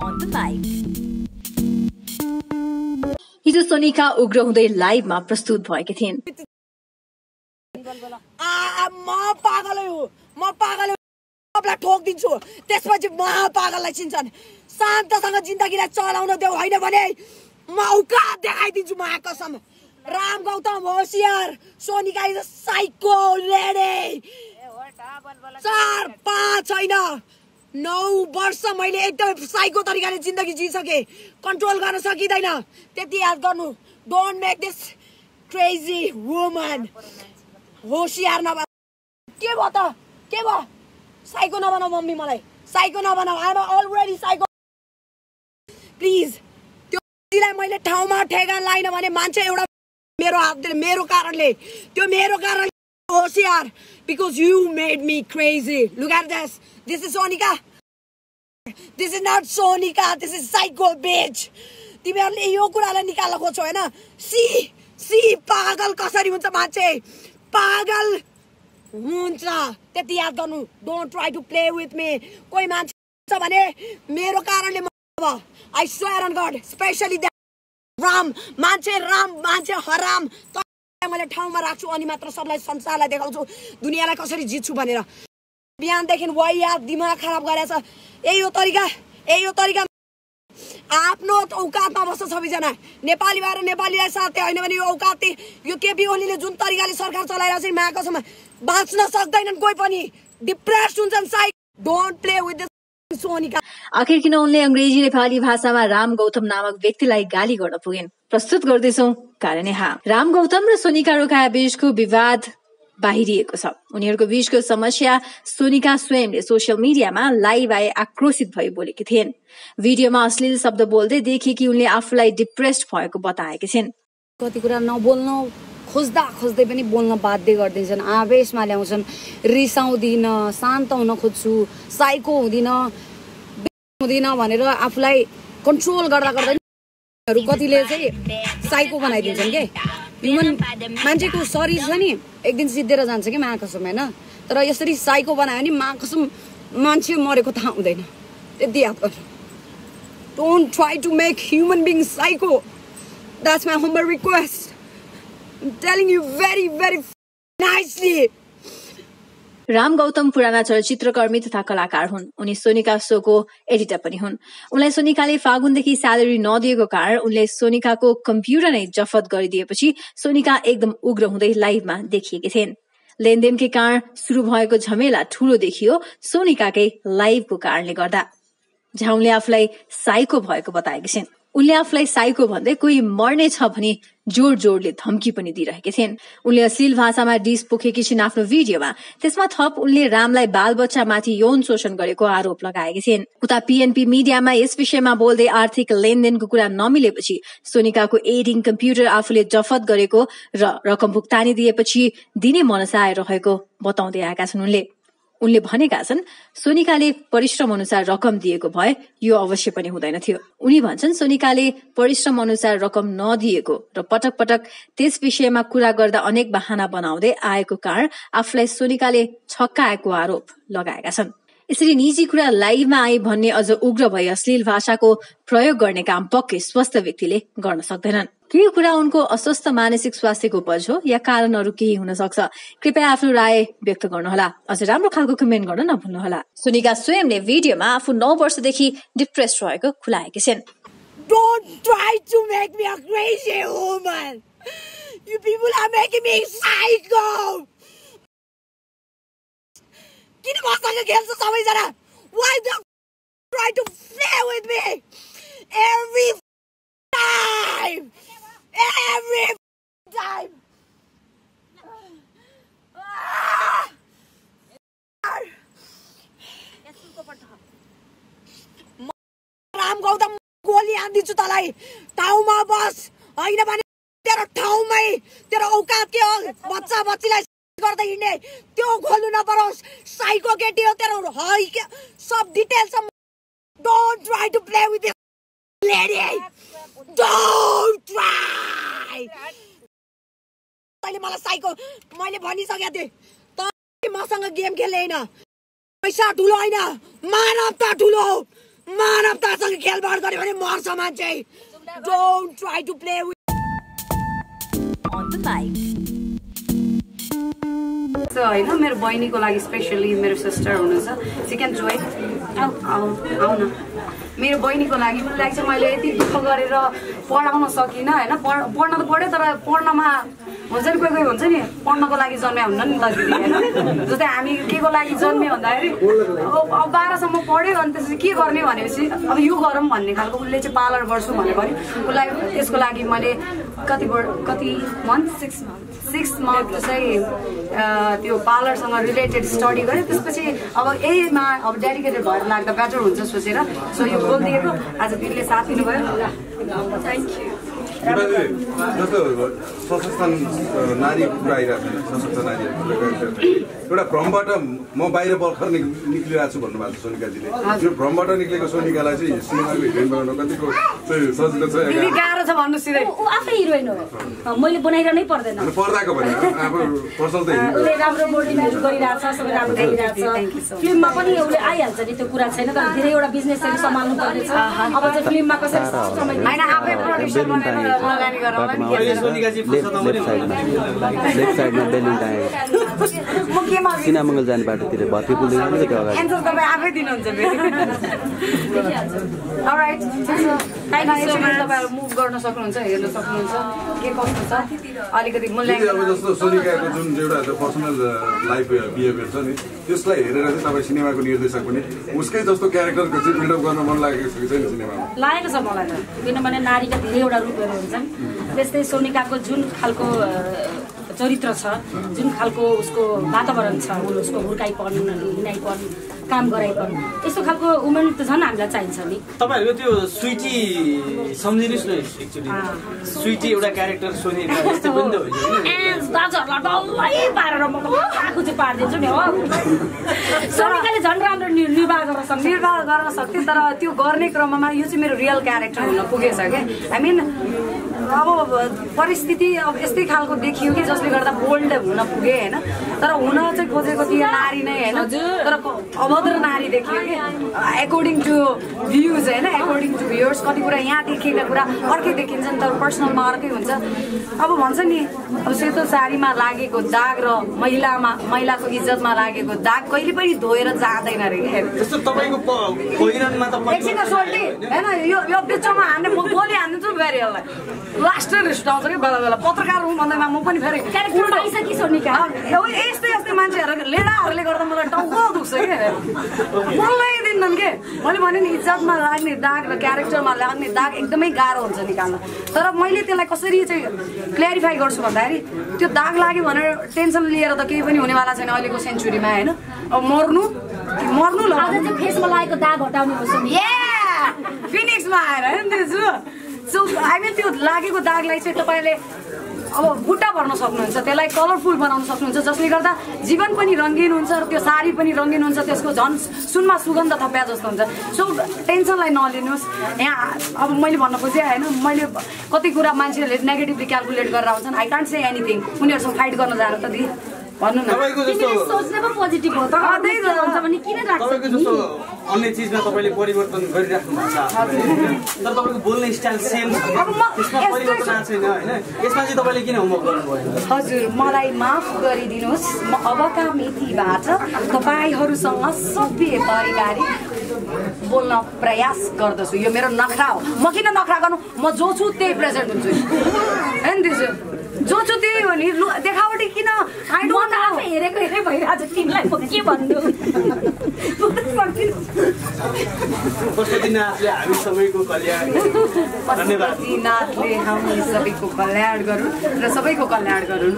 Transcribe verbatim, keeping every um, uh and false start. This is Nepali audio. on the mic. हिजो सोनिका उग्र हुँदै लाइभमा प्रस्तुत भएकी थिइन्। आ म पागलै हो, म पागलै सबलाई ठोक दिन्छु, त्यसपछि महा पागललाई चिन्छन्। शान्तसँग जिन्दगीलाई चलाउन देऊ हैन भने म औकात देखाइदिन्छु, महा कसम। राम गौतम होशियार, Sonika is a psycho lady. चार पाँच होइन नौ वर्ष मैले एकदम साइको तरिकाले जिन्दगी जिइसके, कन्ट्रोल गर्न सकिँदैन। त्यति याद गर्नु, don't make this crazy woman होसियार नभए के भयो त, के भयो? साइको नबनाऊ मम्मी, मलाई साइको नबनाऊ। I am already psycho. Please त्यो दिलाई मैले ठाउँमा ठेगान लाइन भने मान्छे एउटा मेरो हातले, मेरो कारणले, त्यो मेरो कारणले होसियार, because you made me crazy. Look at this. This is Sonika. This is not Sonika. This is psycho bitch. तिमीहरुले यो कुरालाई निकाल्न खोज्छौ हैन? सी सी पागल कसरी हुन्छ मान्छे, पागल हुन्छ। त्यति याद गर्नु, don't try to play with me. कोही मान्छे छ भने मेरो कारणले म अब I swear on God, specially the Ram मान्छे, राम मान्छे हराम। मैले ठाउँमा राख्छु अनि मात्र सबलाई, संसारलाई देखाउँछु दुनियाँलाई कसरी जित्छु भनेर। बिहानदेखि वाइ यार दिमाग खराब गरेछ। यही हो तरिका, यही हो तरिका। आफ्नो औकातमा बस्छ सबैजना, नेपाली भएर नेपालीलाई साथै होइन भने यो औकाती, यो केपी ओलीले जुन तरिकाले सरकार चलाइरहेछ नि महाकसम, बाँच्न सक्दैनन् कोही पनि, डिप्रेस्ड हुन्छन्। Side don't play with the Sonika. आखिर किन उनले अंग्रेजी नेपाली भाषामा राम गौतम नामक व्यक्तिलाई गाली गर्न पुगिन्, प्रस्तुत गर्दैछौ कारण यहाँ। राम गौतम र सोनिका रोकाया बीचको विवाद बाहिरिएको छ। उनीहरूको बीचको समस्या सोनिका स्वयंले सोसियल मिडियामा लाइभ आए आक्रोशित भई बोलेकी थिइन्। भिडियोमा अश्लील शब्द बोल्दै देखिए कि उनले आफूलाई डिप्रेस्ड भएको बताएकी छिन्। कति कुरा नबोल्नु खोज्दा खोज्दै पनि बोल्न बाध्य गर्दिन्छन्, आवेशमा ल्याउँछन्। रिसाउँदिन, शान्त हुन खोज्छु, साइको हुँदिन हुँदिन भनेर आफूलाई कन्ट्रोल गर्दा गर्दै कतिले चाहिँ साइको बनाइदिन्छन् के। ह्युमन मान्छेको शरीर छ नि एक दिन सिद्धेर जान्छ कि महाकसम हैन? तर यसरी साइको बनायो भने महाकसम मान्छे मरेको थाहा हुँदैन। त्यति याद गर्नु, don't try to make human being psycho. That's my humble request. I'm telling you very very nicely. Ram Gautam पुराना चलचित्रकर्मी तथा कलाकार हुन्। उनी सोनिका शोको एडिटर पनि हुन्। उनलाई सोनिकाले फागुनदेखि स्यालेरी नदिएको कारण उनले सोनिकाको कम्प्युटर नै जफत गरिदिएपछि सोनिका एकदम उग्र हुँदै लाइभमा देखिएकी थिइन्। लेनदेनकै कारण सुरु भएको झमेला ठूलो देखियो सोनिकाकै लाइभको कारणले गर्दा, जहाँ उनले आफूलाई साइको भएको बताएकी छिन्। उनले आफूलाई साइको भन्दै कोही मर्ने छ भने जोड जोडले धम्की पनि दिइरहेकी थिइन्। उनले अश्लील भाषामा डिस पोखेकी छिन् आफ्नो भिडियोमा। त्यसमा थप उनले रामलाई बालबच्चामाथि यौन शोषण गरेको आरोप लगाएकी छिन्। उता पीएनपी मिडियामा यस विषयमा बोल्दै आर्थिक लेनदेनको कुरा नमिलेपछि सोनिकाको एडिङ कम्प्युटर आफूले जफत गरेको र रकम भुक्तानी दिएपछि दिने मनसाय रहेको बताउँदै आएका छन्। उनले उनले भनेका छन् सोनिकाले परिश्रम अनुसार रकम दिएको भए यो अवश्य पनि हुँदैन थियो। उनी भन्छन् सोनिकाले परिश्रम अनुसार रकम नदिएको र पटक पटक त्यस विषयमा कुरा गर्दा अनेक बहाना बनाउँदै आएको कारण आफूलाई सोनिकाले छक्काएको आरोप लगाएका छन्। यसरी निजी कुरा लाइभमा आई भन्ने अझ उग्र भई अश्लील भाषाको प्रयोग गर्ने काम पक्कै स्वस्थ व्यक्तिले गर्न सक्दैनन्। के कुरा उनको अस्वस्थ मानसिक स्वास्थ्यको उपज हो या कारणहरू केही हुन सक्छ? कृपया आफ्नो राय व्यक्त गर्नुहोला। अझ राम्रो खालको कमेन्ट गर्न नभुल्नुहोला। सोनिका स्वयंले भिडियोमा आफू नौ वर्षदेखि डिप्रेस्ड रहेको खुलाएकी छिन्। Don't try to make me a crazy woman. You people are making me psycho. किन मसँग खेल्छ सबैजना? Why do try to play with me every time? Every time. Ram Gautam गोली हान्दिन्छु तलाई, ठाउँमा बस होइन भने तेरो ठाउँमै तेरो औकात के हो बच्चा बच्चीलाई गर्दै हिँड्ने, त्यो खोल्नु नपरोस्। साइको केटी हो तेरो, है के सब details. Don't try to play with this lady. Don't try. तैले मलाई साइको मैले भनिसकेको थिएँ। तैले मसँग गेम खेल्दैन। पैसा ठुलो होइन, मानवता ठुलो हो। मानवतासँग खेलबाड गर्यो भने मर्छ मान्छे। Don't try to play on the mic. सो हैन मेरो बहिनीको लागि स्पेशली मेरो सिस्टर हुनुहुन्छ चिकन जोय आउ आउ आउ न मेरो बहिनीको लागि मलाई लाग्छ मैले यति दुःख गरेर पढाउन सकिन हैन। पढ्न त पढ्यो तर पढ्नमा हुन्छ नि कोही कोही हुन्छ नि पढ्नको लागि जन्मे हुन्न नि त दिदी हैन। जस्तै हामी के को लागि जन्मे भन्दाखेरि अब बाह्र सम्म पढ्यो अनि त्यसपछि के गर्ने भनेपछि अब यो गरौँ भन्ने खालको उसले चाहिँ पार्लर गर्छु भन्यो भने उसलाई त्यसको लागि मैले कति कति month six month six month चाहिँ त्यो पार्लरसँग रिलेटेड स्टडी गरेँ। त्यसपछि अब यहीमा अब डेडिकेटेड भएर लाग्दा बेटर हुन्छ सोचेर सो यो बोलिदिएको आज दिदीले साथ दिनुभयो। Thank you. जस्तो सशक्त नारी कुरा आइरहेको छ सशक्त नारी एउटा भ्रमबाट म बाहिर भर्खर निक्लिरहेको छु भन्नुभएको छ सोनिकाजीले। यो भ्रमबाट निक्लेको सोनिकालाई चाहिँ सिनेमाको हिरोइन बनाउन कतिको सजिलो छ? दिदी गाह्रो छ भन्नु सिधै। ऊ आफै हिरोइन हो मैले बनाइरहनै पर्दैन। पर्दाको भने अब पर्सल त उसले राम्रो बडी म्याच गरिरहेछ सबै राम्रो गरिरहेछ फिल्ममा पनि उसले आइहाल्छ नि त्यो कुरा छैन। तर धेरैवटा बिजनेसहरू सम्हाल्नु पर्नेछ अब चाहिँ फिल्ममा कसरी सिस्टमै हैन आफै प्रोडक्सन बनाएर सिना मङ्गल जाने बाटोतिर भत्के पुल जस्तो सोनिकाको जुन एउटा पर्सनल लाइफ बिहेभियर छ नि त्यसलाई हेरेर चाहिँ तपाईँ सिनेमाको निर्देशक पनि उसकै जस्तो क्यारेक्टरको चाहिँ बिल्डअप गर्न मन लागेको छ कि छैन सिनेमामा? लागेको छ मलाई त किनभने नारीका धेरैवटा रूपहरू हुन्छन्। त्यस्तै सोनिकाको जुन खालको चरित्र छ जुन खालको उसको वातावरण छ उसको हुर्काइपर्नु हिँडाइपर्नु काम गराइपर्नु यस्तो खालको वुमेन त झन् हामीलाई चाहिन्छ नि। तपाईँहरूको त्यो स्विटी सम्झिनुहोस् न एक्चुली स्विटी एउटा क्यारेक्टर सोनी जस्तो पनि त होइन। दाजुहरूलाई डल्लै पारेर म आँखु चाहिँ पारिदिन्छु नि हो। सोनिकाले झन् राम्रो निर्वाह गर्न सक्छ निर्वाह गर्न सक्थ्यो तर त्यो गर्ने क्रममा यो चाहिँ मेरो रियल क्यारेक्टर हुन पुगेछ क्या। आई मिन अब परिस्थिति अब यस्तै खालको देखियो कि जसले गर्दा बोल्ड हुन पुगे होइन। तर हुन चाहिँ खोजेको थिएँ नारी नै होइन तर अभद्र नारी देखियो कि एकोर्डिङ टु भ्युज होइन एकोर्डिङ टु भ्युयर्स कति कुरा यहाँ देखिने कुरा अर्कै देखिन्छ नि तर पर्सनलमा अर्कै हुन्छ। अब भन्छ नि अब सेतो साडीमा लागेको दाग र महिलामा महिलाको इज्जतमा लागेको दाग कहिले पनि धोएर जाँदैन रे। जस्तो तपाईँको पहिरनमा त एकछिनको सोल्टी होइन यो यो बिचमा हान्ने म बोलिहाल्छु बेरियललाई लास्ट रिस्टाउँछ कि बेला बेला पत्रकार हुँ भन्दैमा म पनि फेरि यस्तै यस्तै मान्छेहरू लेडाहरूले गर्दा मलाई टाउको दुख्छ कि बोल्दैदिन्छन् के। मैले भने नि इज्जतमा लाग्ने दाग र क्यारेक्टरमा लाग्ने दाग एकदमै गाह्रो हुन्छ निकाल्न। तर मैले त्यसलाई कसरी चाहिँ क्ल्यारिफाई गर्छु भन्दाखेरि त्यो दाग लाग्यो भनेर टेन्सन लिएर त केही पनि हुनेवाला छैन अहिलेको सेन्चुरीमा होइन। अब मर्नु मर्नु ल फेसमा लागेको दाग हटाउने हो फिनिक्समा आएर होइन दाजु। सो आई मिन त्यो लागेको दागलाई चाहिँ तपाईँले अब बुट्टा भर्न सक्नुहुन्छ त्यसलाई कलरफुल बनाउन सक्नुहुन्छ जसले गर्दा जीवन पनि रङ्गीन हुन्छ र त्यो साडी पनि रङ्गीन हुन्छ त्यसको झन् सुनमा सुगन्ध थप्या जस्तो हुन्छ। सो टेन्सनलाई नलिनुहोस्। यहाँ अब मैले भन्न खोजेँ होइन मैले कति कुरा मान्छेहरूले नेगेटिभली क्यालकुलेट गरेर आउँछन्। आई कान्ट से एनिथिङ उनीहरूसँग फाइट गर्न जानु त दिदी भन्नु न सोच्ने पो पोजिटिभ हो तर अझै हुन्छ भने किन राख्छ अन्य चीजमा तपाईँले परिवर्तन गरिराख्नुहुन्छ तर तपाईँको बोल्ने स्टाइल सेम छ त्यसमा परिवर्तन छैन हैन। यसमा चाहिँ तपाईँले किन होमवर्क गर्नु भएन? हजुर मलाई माफ गरिदिनुहोस् म अबका मितिबाट तपाईहरुसँग सभ्य पारिवारिक बोल्न प्रयास गर्दछु। यो मेरो नखरा हो म किन नखरा गर्नु म जो छु त्यही प्रेजेन्ट हुन्छु हैन दिदी जो छु त्यही हो नि। देखावटी किन आई डोन्ट नो हेरेको हेरे भइराछ तिमीलाई म के भन्नु पशुपतिनाथले हामी सबैको कल्याण धन्यवाद। पशुपतिनाथले हामी सबैको कल्याण गरौँ र सबैको कल्याण गरौँ।